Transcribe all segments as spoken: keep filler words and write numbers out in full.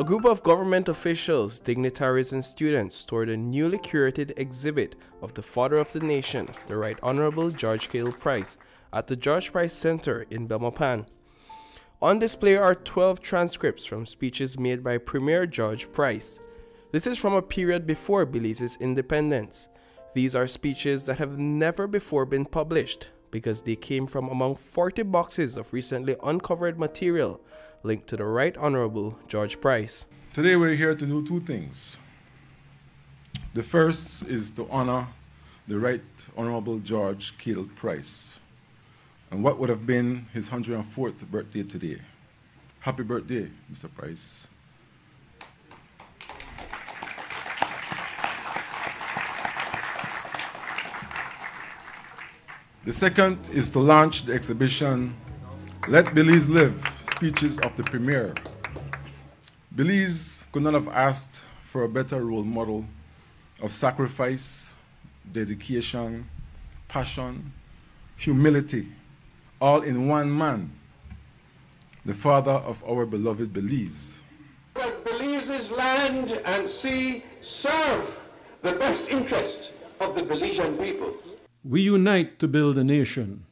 A group of government officials, dignitaries and students toured a newly curated exhibit of the Father of the Nation, the Right Honorable George Cadle Price, at the George Price Center in Belmopan. On display are twelve transcripts from speeches made by Premier George Price. This is from a period before Belize's independence. These are speeches that have never before been published, because they came from among forty boxes of recently uncovered material linked to the Right Honorable George Price. Today we're here to do two things. The first is to honor the Right Honorable George Cadle Price, and what would have been his one hundred and fourth birthday today. Happy birthday, Mister Price. The second is to launch the exhibition, Let Belize Live, Speeches of the Premier. Belize could not have asked for a better role model of sacrifice, dedication, passion, humility, all in one man, the father of our beloved Belize. Let Belize's land and sea serve the best interest of the Belizean people. We unite to build a nation.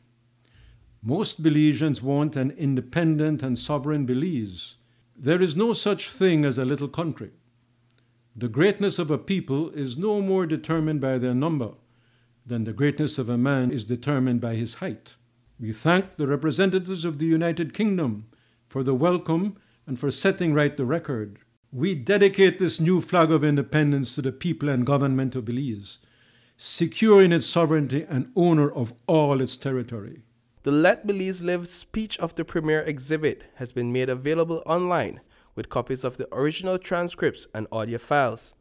Most Belizeans want an independent and sovereign Belize. There is no such thing as a little country. The greatness of a people is no more determined by their number than the greatness of a man is determined by his height. We thank the representatives of the United Kingdom for the welcome and for setting right the record. We dedicate this new flag of independence to the people and government of Belize, secure in its sovereignty and owner of all its territory. The Let Belize Live Speech of the Premier exhibit has been made available online with copies of the original transcripts and audio files.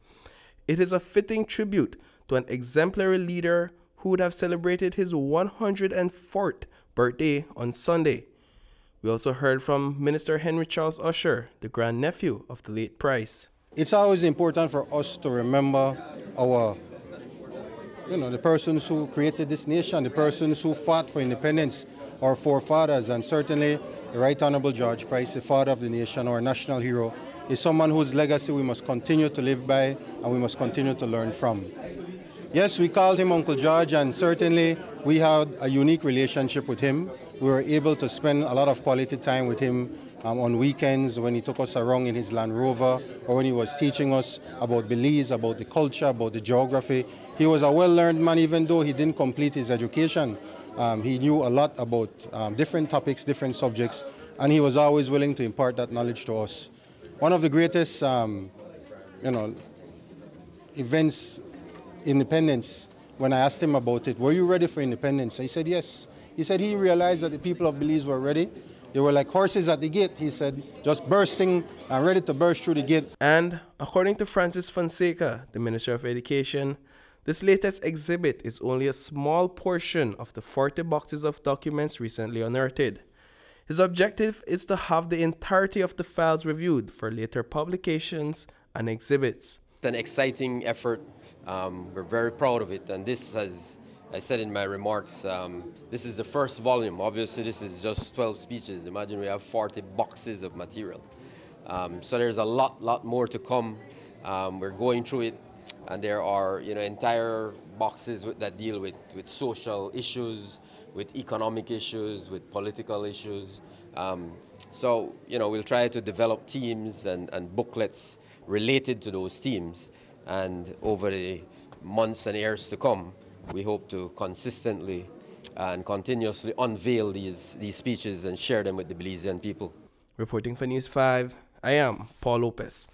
It is a fitting tribute to an exemplary leader who would have celebrated his one hundred and fourth birthday on Sunday. We also heard from Minister Henry Charles Usher, the grandnephew of the late Price. It's always important for us to remember our You know, the persons who created this nation, the persons who fought for independence, our forefathers, and certainly the Right Honorable George Price, the father of the nation, our national hero, is someone whose legacy we must continue to live by and we must continue to learn from. Yes, we called him Uncle George, and certainly we had a unique relationship with him. We were able to spend a lot of quality time with him um, on weekends when he took us around in his Land Rover, or when he was teaching us about Belize, about the culture, about the geography. He was a well-learned man, even though he didn't complete his education. Um, he knew a lot about um, different topics, different subjects, and he was always willing to impart that knowledge to us. One of the greatest um, you know, events, independence, when I asked him about it, were you ready for independence? He said yes. He said he realized that the people of Belize were ready. They were like horses at the gate, he said, just bursting and ready to burst through the gate. And according to Francis Fonseca, the Minister of Education, this latest exhibit is only a small portion of the forty boxes of documents recently unearthed. His objective is to have the entirety of the files reviewed for later publications and exhibits. It's an exciting effort. Um, we're very proud of it, and this has, I said in my remarks, um, this is the first volume. Obviously this is just twelve speeches. Imagine we have forty boxes of material. Um, so there's a lot, lot more to come. Um, we're going through it. And there are, you know, entire boxes with, that deal with, with social issues, with economic issues, with political issues. Um, so, you know, we'll try to develop themes and, and booklets related to those themes. And over the months and years to come, we hope to consistently and continuously unveil these, these speeches and share them with the Belizean people. Reporting for News five, I am Paul Lopez.